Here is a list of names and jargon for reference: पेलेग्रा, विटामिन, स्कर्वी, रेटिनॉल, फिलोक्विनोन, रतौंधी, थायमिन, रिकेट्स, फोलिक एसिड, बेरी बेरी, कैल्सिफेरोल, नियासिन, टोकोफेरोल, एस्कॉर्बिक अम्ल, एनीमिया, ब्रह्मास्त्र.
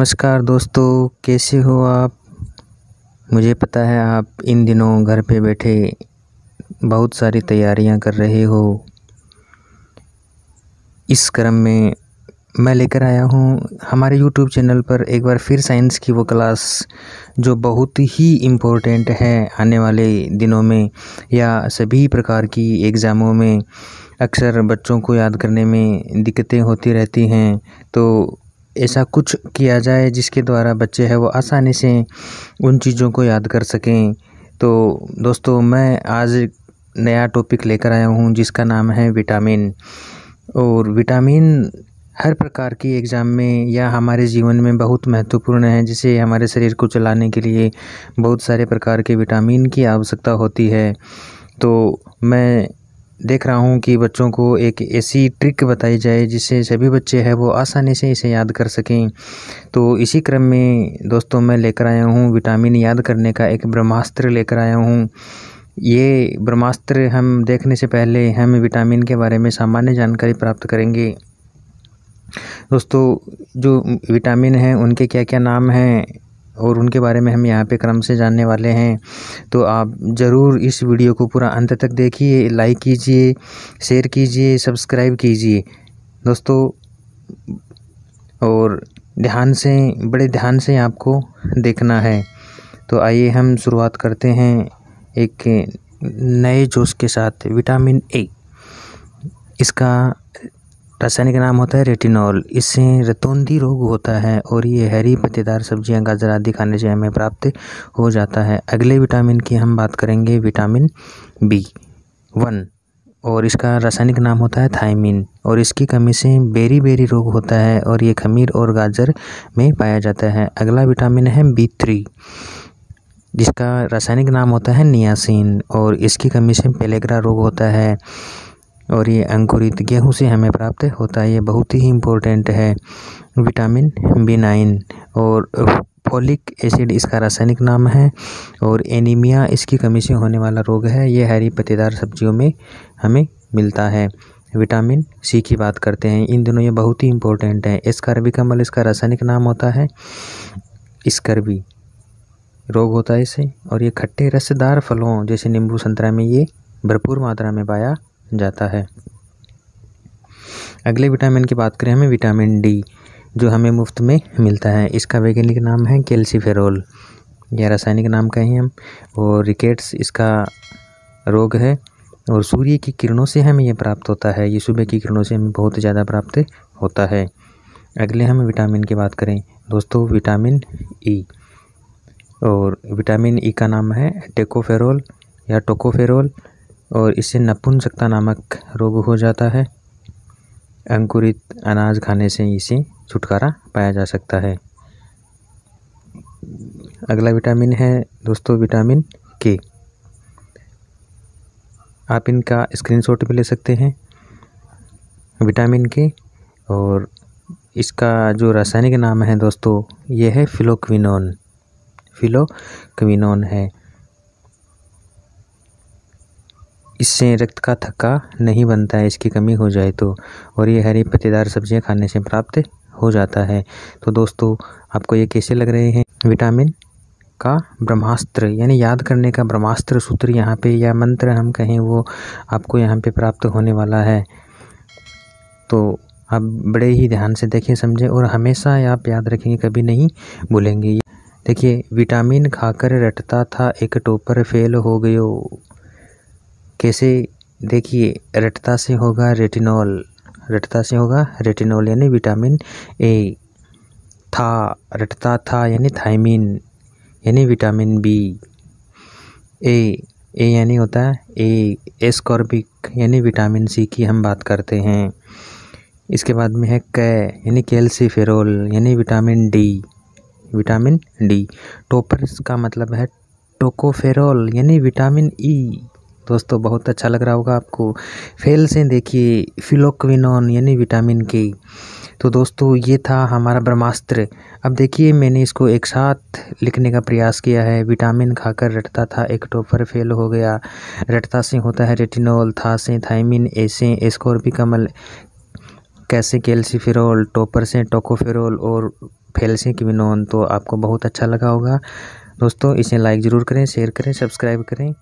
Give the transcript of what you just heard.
नमस्कार दोस्तों, कैसे हो आप। मुझे पता है आप इन दिनों घर पे बैठे बहुत सारी तैयारियां कर रहे हो। इस क्रम में मैं लेकर आया हूं हमारे YouTube चैनल पर एक बार फिर साइंस की वो क्लास जो बहुत ही इम्पोर्टेंट है आने वाले दिनों में या सभी प्रकार की एग्ज़ामों में। अक्सर बच्चों को याद करने में दिक्कतें होती रहती हैं, तो ऐसा कुछ किया जाए जिसके द्वारा बच्चे हैं वो आसानी से उन चीज़ों को याद कर सकें। तो दोस्तों, मैं आज नया टॉपिक लेकर आया हूं जिसका नाम है विटामिन। और विटामिन हर प्रकार की एग्ज़ाम में या हमारे जीवन में बहुत महत्वपूर्ण है, जिसे हमारे शरीर को चलाने के लिए बहुत सारे प्रकार के विटामिन की आवश्यकता होती है। तो मैं देख रहा हूँ कि बच्चों को एक ऐसी ट्रिक बताई जाए जिससे सभी बच्चे हैं वो आसानी से इसे याद कर सकें। तो इसी क्रम में दोस्तों मैं लेकर आया हूँ विटामिन याद करने का एक ब्रह्मास्त्र लेकर आया हूँ। ये ब्रह्मास्त्र हम देखने से पहले हम विटामिन के बारे में सामान्य जानकारी प्राप्त करेंगे। दोस्तों, जो विटामिन हैं उनके क्या क्या नाम हैं और उनके बारे में हम यहाँ पे क्रम से जानने वाले हैं। तो आप ज़रूर इस वीडियो को पूरा अंत तक देखिए, लाइक कीजिए, शेयर कीजिए, सब्सक्राइब कीजिए दोस्तों, और ध्यान से, बड़े ध्यान से आपको देखना है। तो आइए हम शुरुआत करते हैं एक नए जोश के साथ। विटामिन ए, इसका रासायनिक नाम होता है रेटिनॉल। इससे रतौंधी रोग होता है और ये हरी पत्तेदार सब्जियां, गाजर आदि खाने से हमें प्राप्त हो जाता है। अगले विटामिन की हम बात करेंगे, विटामिन B1, और इसका रासायनिक नाम होता है थायमिन, और इसकी कमी से बेरी बेरी रोग होता है और ये खमीर और गाजर में पाया जाता है। अगला विटामिन है B3, जिसका रासायनिक नाम होता है नियासिन, और इसकी कमी से पेलेग्रा रोग होता है और ये अंकुरित गेहूं से हमें प्राप्त होता है। ये बहुत ही इम्पोर्टेंट है। विटामिन B9 और फोलिक एसिड, इसका रासायनिक नाम है, और एनीमिया इसकी कमी से होने वाला रोग है। ये हरी पत्तेदार सब्जियों में हमें मिलता है। विटामिन सी की बात करते हैं। इन दिनों ये बहुत ही इम्पोर्टेंट है। एस्कॉर्बिक अम्ल, इसका रासायनिक नाम होता है, स्कर्वी रोग होता है इसे, और ये खट्टे रसदार फलों जैसे नींबू, संतरा में ये भरपूर मात्रा में पाया जाता है। अगले विटामिन की बात करें हमें, विटामिन डी, जो हमें मुफ्त में मिलता है। इसका वैज्ञानिक नाम है कैल्सिफेरोल, या रासायनिक नाम कहें हम, और रिकेट्स इसका रोग है और सूर्य की किरणों से हमें यह प्राप्त होता है। ये सुबह की किरणों से हमें बहुत ज़्यादा प्राप्त होता है। अगले हम विटामिन की बात करें दोस्तों, विटामिन ई, और विटामिन ई का नाम है टोकोफेरोल या टोकोफेरोल, और इससे नपुंसकता नामक रोग हो जाता है। अंकुरित अनाज खाने से इसे छुटकारा पाया जा सकता है। अगला विटामिन है दोस्तों, विटामिन के। आप इनका स्क्रीनशॉट भी ले सकते हैं, विटामिन के, और इसका जो रासायनिक नाम है दोस्तों, ये है फिलोक्विनोन, फिलोक्विनोन है। इससे रक्त का थक्का नहीं बनता है, इसकी कमी हो जाए तो, और ये हरी पत्तेदार सब्जियां खाने से प्राप्त हो जाता है। तो दोस्तों, आपको ये कैसे लग रहे हैं विटामिन का ब्रह्मास्त्र, यानी याद करने का ब्रह्मास्त्र सूत्र यहाँ पे, या मंत्र हम कहें, वो आपको यहाँ पे प्राप्त होने वाला है। तो आप बड़े ही ध्यान से देखें, समझें, और हमेशा आप याद रखेंगे, कभी नहीं भूलेंगे। देखिए, विटामिन खाकर रटता था एक टोपर, फेल हो गयो। कैसे, देखिए, रटता से होगा रेटिनॉल, रटता से होगा रेटिनॉल यानी विटामिन ए। था, रटता था यानी थायमिन, यानी विटामिन बी। ए यानी होता है एस्कॉर्बिक यानी विटामिन सी की हम बात करते हैं। इसके बाद में है यानी कैल्सिफेरोल यानी विटामिन डी, विटामिन डी। टोपर का मतलब है टोकोफेरोल यानी विटामिन ई। दोस्तों, बहुत अच्छा लग रहा होगा आपको। फेल से देखिए फिलोक्विनोन यानी विटामिन के। तो दोस्तों, ये था हमारा ब्रह्मास्त्र। अब देखिए, मैंने इसको एक साथ लिखने का प्रयास किया है। विटामिन खाकर रटता था एक टोपर, फेल हो गया। रटता से होता है रेटिनॉल, था से थायमिन, ए से एस्कॉर्बिक अम्ल, कैसे कैल्सिफेरोल, टोपर से टोकोफेरोल, और फिलोक्विनोन। तो आपको बहुत अच्छा लगा होगा दोस्तों, इसे लाइक ज़रूर करें, शेयर करें, सब्सक्राइब करें।